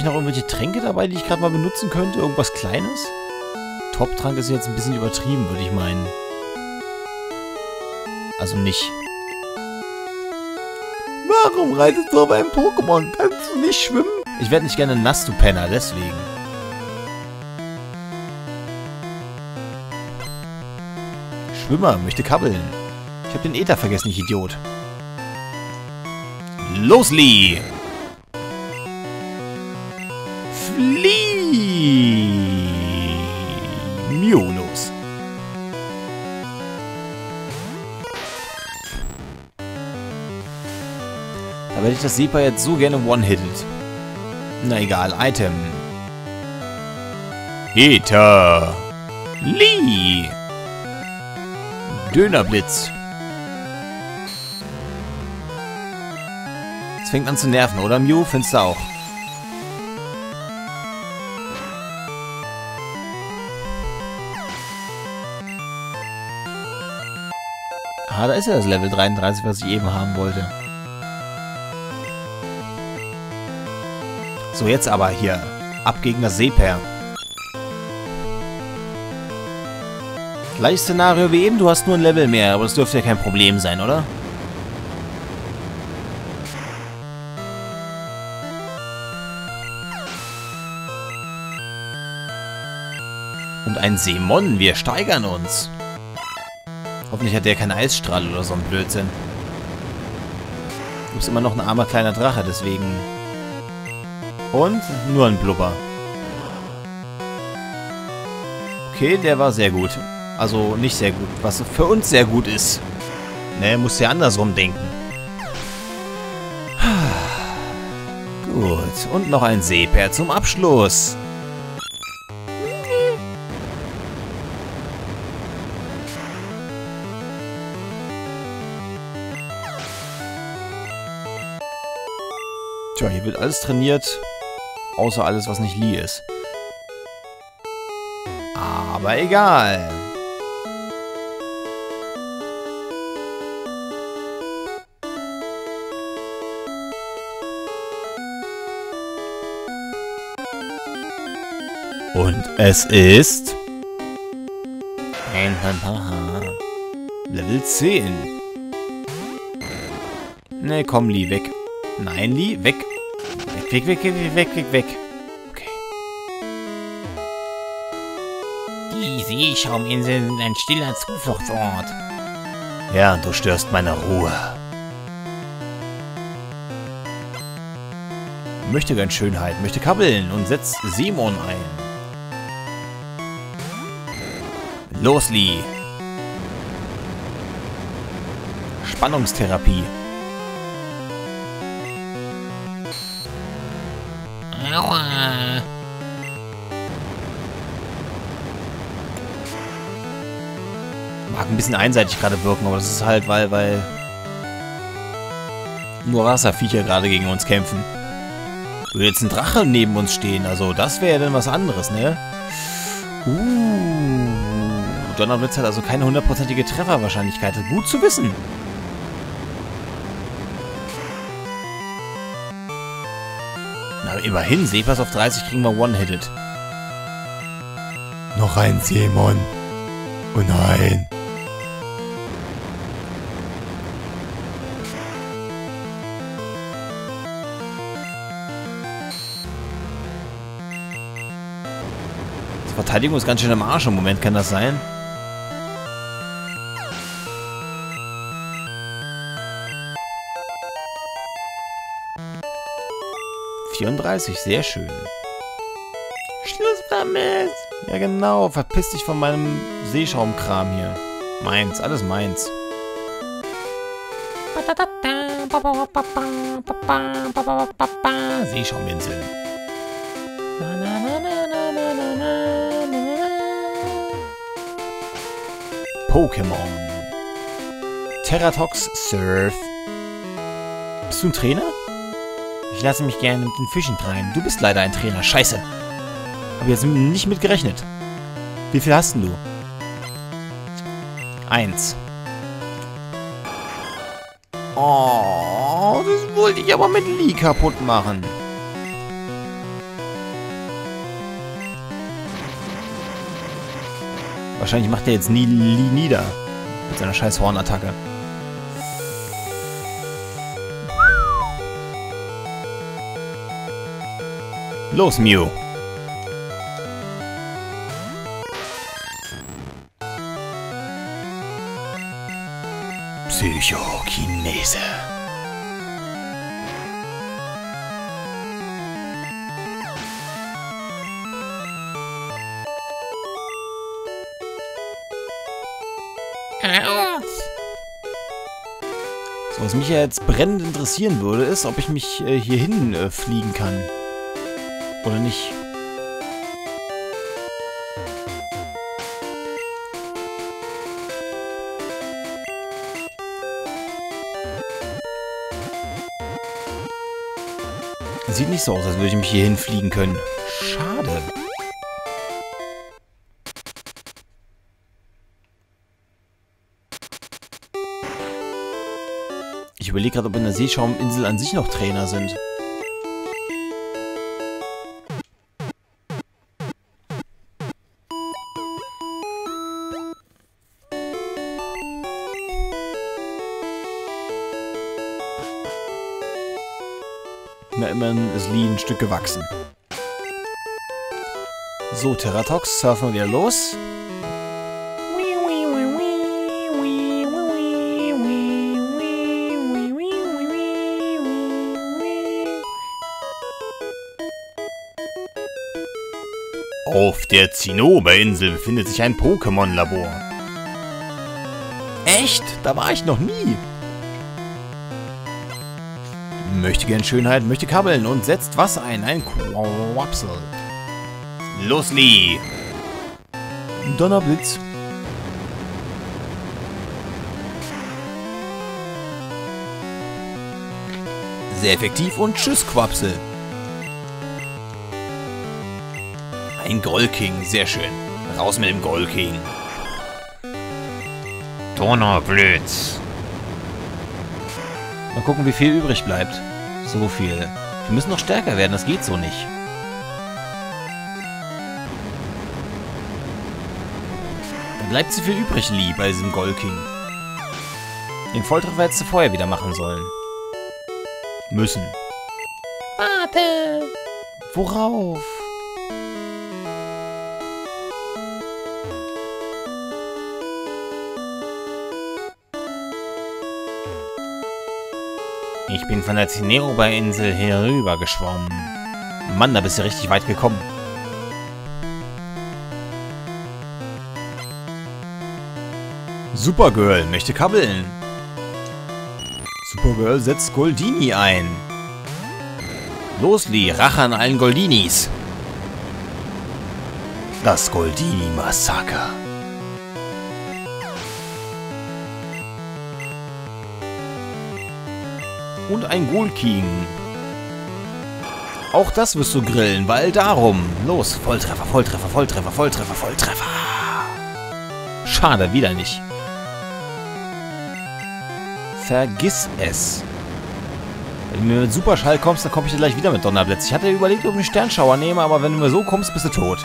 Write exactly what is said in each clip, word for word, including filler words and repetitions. ich noch irgendwelche Tränke dabei, die ich gerade mal benutzen könnte? Irgendwas Kleines? Top-Trank ist jetzt ein bisschen übertrieben, würde ich meinen. Also nicht. Warum reitest du auf einem Pokémon? Kannst du nicht schwimmen? Ich werde nicht gerne nass, du Penner, deswegen. Schwimmer möchte kabbeln. Ich habe den Äther vergessen, ich Idiot. Los, Lee! Flieh! Miu, los. Da werde ich das Seepaar jetzt so gerne one-hitted. Na egal, Item. Äther! Lee! Dönerblitz. Es fängt an zu nerven, oder Mew? Findest du auch? Ah, da ist ja das Level dreiunddreißig, was ich eben haben wollte. So, jetzt aber hier. Ab gegen das Seepaar. Gleiches Szenario wie eben, du hast nur ein Level mehr, aber das dürfte ja kein Problem sein, oder? Und ein Seemon, wir steigern uns. Hoffentlich hat der keinen Eisstrahl oder so ein Blödsinn. Du bist immer noch ein armer kleiner Drache, deswegen. Und nur ein Blubber. Okay, der war sehr gut. Also nicht sehr gut, was für uns sehr gut ist. Ne, musst ja andersrum denken. Gut, und noch ein Seepferd zum Abschluss. Tja, hier wird alles trainiert, außer alles, was nicht Lee ist. Aber egal. Und es ist Level zehn. Ne, komm, Lee, weg. Nein, Lee, weg. Weg, weg, weg, weg, weg, weg, weg. Okay. Die Seeschauminseln sind ein stiller Zufluchtsort. Ja, du störst meine Ruhe. Möchte gern Schönheit, möchte kabbeln und setzt Simon ein. Los, Lee! Spannungstherapie. Aua. Mag ein bisschen einseitig gerade wirken, aber das ist halt, weil, weil nur Wasserviecher gerade gegen uns kämpfen. Würde jetzt ein Drache neben uns stehen, also das wäre ja dann was anderes, ne? Uh. Donnerblitz hat also keine hundertprozentige Trefferwahrscheinlichkeit. Gut zu wissen. Na, immerhin, Seepaar auf dreißig kriegen wir one-hitted. Noch ein Seemon. Oh nein. Die Verteidigung ist ganz schön im Arsch im Moment, kann das sein? vierunddreißig, sehr schön. Schluss damit! Ja genau, verpiss dich von meinem Seeschaumkram hier. Meins, alles meins. Seeschauminsel. Pokémon. Teratox Surf. Bist du ein Trainer? Ich lasse mich gerne mit den Fischen treiben. Du bist leider ein Trainer. Scheiße. Hab jetzt nicht mit gerechnet. Wie viel hast denn du? Eins. Oh, das wollte ich aber mit Lee kaputt machen. Wahrscheinlich macht er jetzt nie nieder. Mit seiner scheiß Hornattacke. Los, Mew! Psychokinese. So, was mich ja jetzt brennend interessieren würde, ist, ob ich mich äh, hierhin äh, fliegen kann. Oder nicht? Sieht nicht so aus, als würde ich mich hier hinfliegen können. Schade. Ich überlege gerade, ob in der Seeschauminsel an sich noch Trainer sind. Immerhin ist Lee ein Stück gewachsen. So, Teratox, surfen wir wieder los. Auf der Zinnoberinsel befindet sich ein Pokémon-Labor. Echt? Da war ich noch nie. Möchte gern Schönheit, möchte kabbeln und setzt was ein. Ein Quapsel. Los, Lee! Donnerblitz. Sehr effektiv und tschüss, Quapsel. Ein Golking, sehr schön. Raus mit dem Golking. Donnerblitz. Mal gucken, wie viel übrig bleibt. So viel. Wir müssen noch stärker werden, das geht so nicht. Dann bleibt so viel übrig, Lee, bei diesem Golking. Den Volltreffer hättest du vorher wieder machen sollen. Müssen. Warte! Worauf? Ich bin von der Zinnoberinsel herüber geschwommen. Mann, da bist du richtig weit gekommen. Supergirl möchte kabbeln. Supergirl setzt Goldini ein. Los, Lee, Rache an allen Goldinis. Das Goldini-Massaker. Und ein Golking. Auch das wirst du grillen, weil darum. Los, Volltreffer, Volltreffer, Volltreffer, Volltreffer, Volltreffer. Schade, wieder nicht. Vergiss es. Wenn du mir mit Superschall kommst, dann komme ich dir gleich wieder mit Donnerblitz. Ich hatte überlegt, ob ich einen Sternschauer nehme, aber wenn du mir so kommst, bist du tot.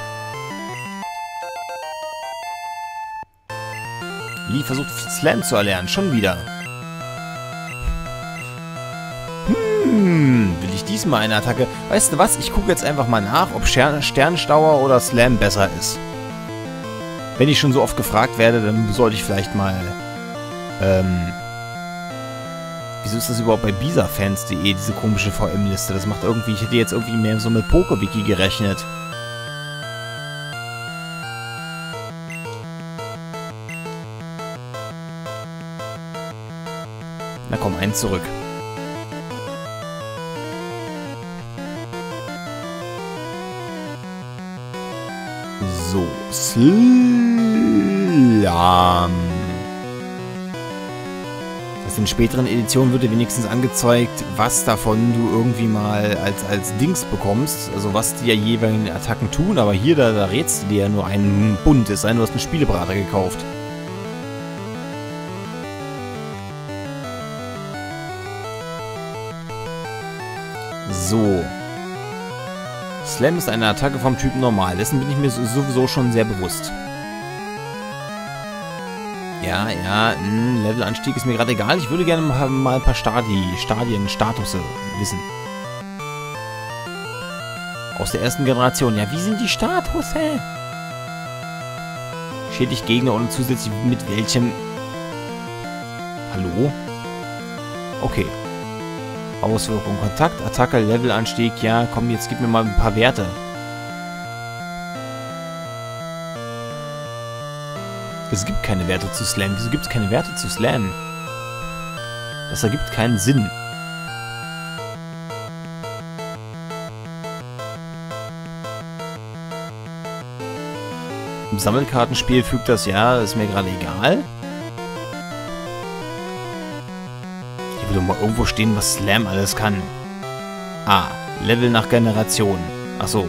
Lee versucht, Slam zu erlernen. Schon wieder. Will ich diesmal eine Attacke? Weißt du was? Ich gucke jetzt einfach mal nach, ob Sternschauer oder Slam besser ist. Wenn ich schon so oft gefragt werde, dann sollte ich vielleicht mal... Ähm... Wieso ist das überhaupt bei BisaFans.de, diese komische V M-Liste? Das macht irgendwie... Ich hätte jetzt irgendwie mehr so mit Poké-Wiki gerechnet. Na komm, eins zurück. So, Slam. Das in späteren Editionen wird dir wenigstens angezeigt, was davon du irgendwie mal als, als Dings bekommst. Also was die ja jeweiligen Attacken tun, aber hier, da, da rätst du dir ja nur einen Bund. Es sei denn, du hast einen Spieleberater gekauft. So. Slam ist eine Attacke vom Typ Normal. Dessen bin ich mir sowieso schon sehr bewusst. Ja, ja, Levelanstieg ist mir gerade egal. Ich würde gerne mal ein paar Stadi, Stadien, Statusse wissen. Aus der ersten Generation. Ja, wie sind die Statusse? Schädigt Gegner und zusätzlich mit welchem... Hallo? Okay. Auswirkung, Kontakt, Attacke, Levelanstieg. Ja, komm, jetzt gib mir mal ein paar Werte. Es gibt keine Werte zu Slam. Wieso gibt es keine Werte zu Slam? Das ergibt keinen Sinn. Im Sammelkartenspiel fügt das ja, ist mir gerade egal. Hier würde mal irgendwo stehen, was Slam alles kann. Ah, Level nach Generation. Achso.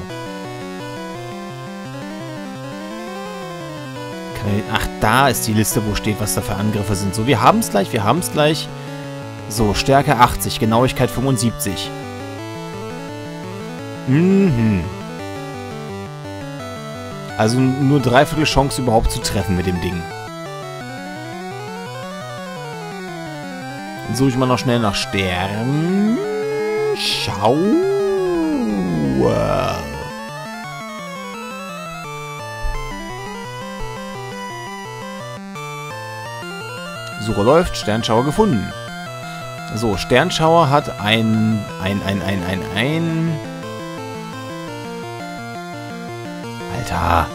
Ach, da ist die Liste, wo steht, was da für Angriffe sind. So, wir haben es gleich, wir haben es gleich. So, Stärke achtzig, Genauigkeit fünfundsiebzig. Mhm. Also nur dreiviertel Chance überhaupt zu treffen mit dem Ding. Dann suche ich mal noch schnell nach Sternschauer. Suche läuft, Sternschauer gefunden. So, Sternschauer hat ein, ein, ein, ein, ein, ein... Alter.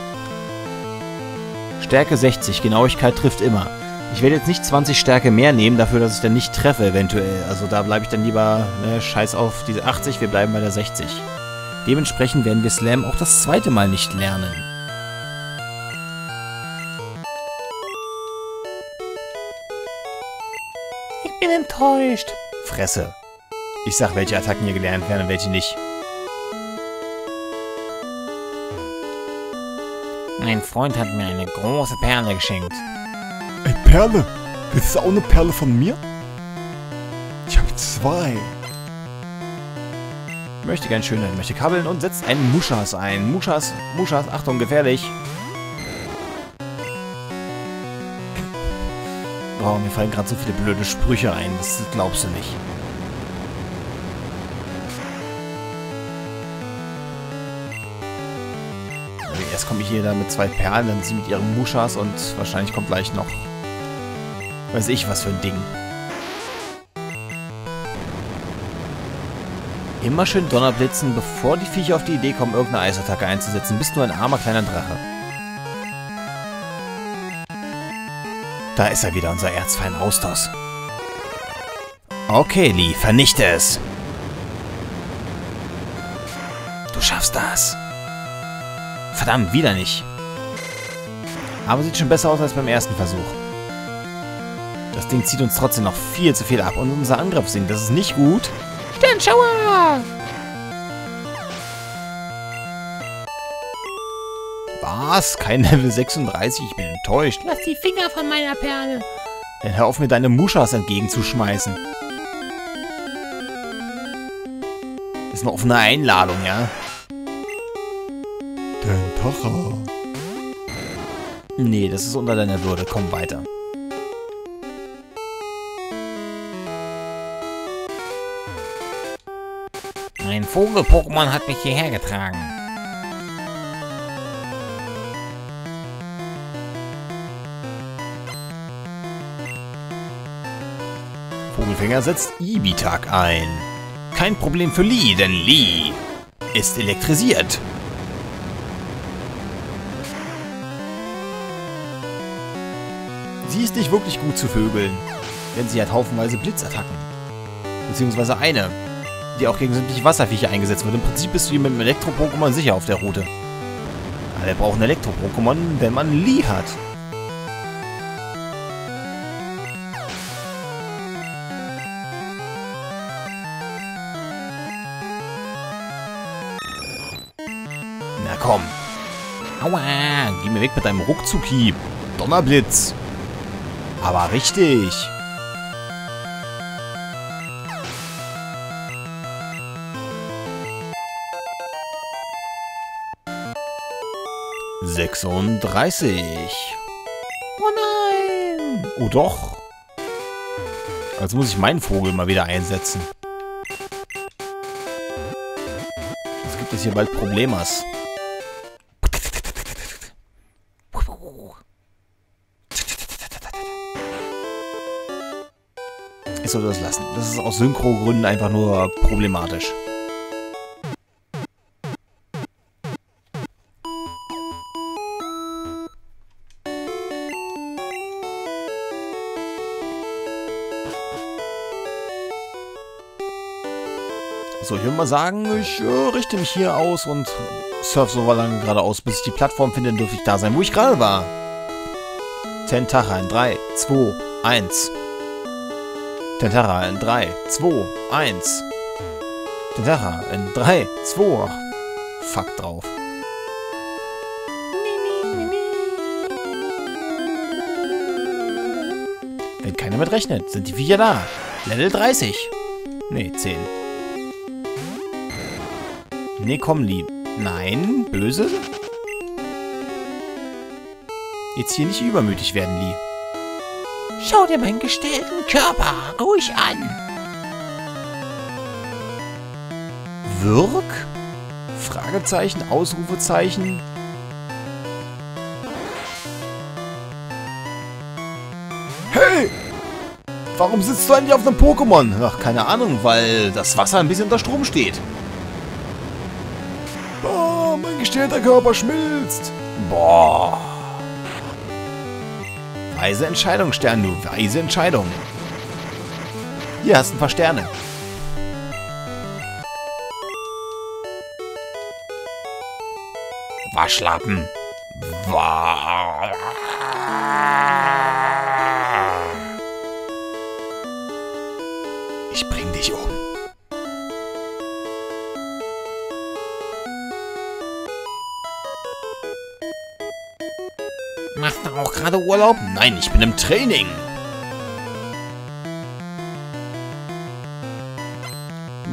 Stärke sechzig, Genauigkeit trifft immer. Ich werde jetzt nicht zwanzig Stärke mehr nehmen, dafür, dass ich dann nicht treffe eventuell. Also da bleibe ich dann lieber, ne, scheiß auf diese achtzig, wir bleiben bei der sechzig. Dementsprechend werden wir Slam auch das zweite Mal nicht lernen. Enttäuscht. Fresse. Ich sag, welche Attacken hier gelernt werden und welche nicht. Mein Freund hat mir eine große Perle geschenkt. Ey, Perle? Das ist auch eine Perle von mir? Ich habe zwei. Möchte gern schön sein, möchte kabbeln und setzt einen Muschas ein. Muschas, Muschas, Achtung, gefährlich. Oh, mir fallen gerade so viele blöde Sprüche ein, das glaubst du nicht. Also erst komme ich hier da mit zwei Perlen, dann sie mit ihren Muschas und wahrscheinlich kommt gleich noch... weiß ich was für ein Ding. Immer schön Donnerblitzen, bevor die Viecher auf die Idee kommen, irgendeine Eisattacke einzusetzen. Bist nur ein armer kleiner Drache. Da ist er wieder, unser Erzfeind Austausch. Okay, Lee, vernichte es. Du schaffst das. Verdammt, wieder nicht. Aber sieht schon besser aus als beim ersten Versuch. Das Ding zieht uns trotzdem noch viel zu viel ab und unser Angriff sinkt. Das ist nicht gut. Sternschauer! Was? Kein Level sechsunddreißig? Ich bin enttäuscht. Lass die Finger von meiner Perle. Dann hör auf, mir deine Muschas entgegenzuschmeißen. Ist eine offene Einladung, ja? Tentacha. Nee, das ist unter deiner Würde. Komm weiter. Mein Vogel-Pokémon hat mich hierher getragen. Vogelfänger setzt Ibitag ein. Kein Problem für Lee, denn Lee ist elektrisiert. Sie ist nicht wirklich gut zu vögeln, denn sie hat haufenweise Blitzattacken. Beziehungsweise eine, die auch gegen sämtliche Wasserviecher eingesetzt wird. Im Prinzip bist du hier mit dem Elektro-Pokémon sicher auf der Route. Aber wir brauchen Elektro-Pokémon, wenn man Lee hat. Komm. Aua, geh mir weg mit deinem Ruckzuki. Donnerblitz. Aber richtig. sechsunddreißig. Oh nein! Oh doch! Jetzt muss ich meinen Vogel mal wieder einsetzen. Sonst gibt es hier bald Problemas. Ich sollte das lassen. Das ist aus Synchro-Gründen einfach nur problematisch. So, ich würde mal sagen, ich äh, richte mich hier aus und surfe so lange geradeaus, bis ich die Plattform finde, dann dürfte ich da sein, wo ich gerade war. Tentacha in drei, zwei, eins. Tentacha in drei, zwei, eins. Tentacha in drei, zwei. Ach, fuck drauf. Wenn keiner mit rechnet, sind die Viecher da. Level dreißig. Nee, zehn. Nee, komm, lieb. Nein, böse? Jetzt hier nicht übermütig werden, Lee. Schau dir meinen gestählten Körper ruhig an. Wirk? Fragezeichen, Ausrufezeichen. Hey! Warum sitzt du eigentlich auf einem Pokémon? Ach, keine Ahnung, weil das Wasser ein bisschen unter Strom steht. Oh, mein gestählter Körper schmilzt. Boah. Weise Entscheidung, Stern, du. Weise Entscheidung. Hier hast du ein paar Sterne. Waschlappen. Wa ich bring dich um. Machst du auch gerade Urlaub? Nein, ich bin im Training.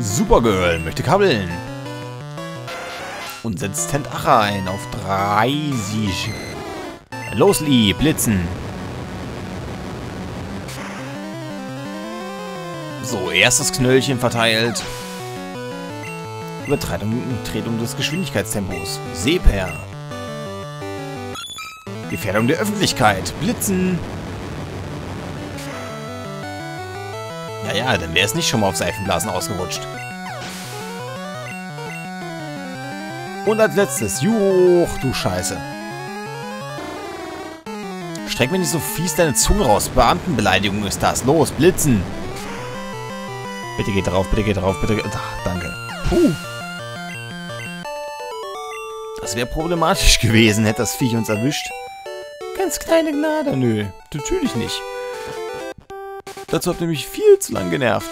Supergirl möchte kabbeln. Und setzt Tentacha ein auf dreißig. Los, Lee, blitzen. So, erstes Knöllchen verteilt. Übertretung des Geschwindigkeitstempos. Seepferd. Gefährdung der Öffentlichkeit. Blitzen. Ja, ja, dann wäre es nicht schon mal auf Seifenblasen ausgerutscht. Und als letztes. Juch, du Scheiße. Streck mir nicht so fies deine Zunge raus. Beamtenbeleidigung ist das. Los, blitzen. Bitte geht drauf, bitte geht drauf, bitte geht... Ach, danke. Puh. Das wäre problematisch gewesen, hätte das Viech uns erwischt. Ganz kleine Gnade, nö, natürlich nicht. Dazu habt ihr mich viel zu lang genervt.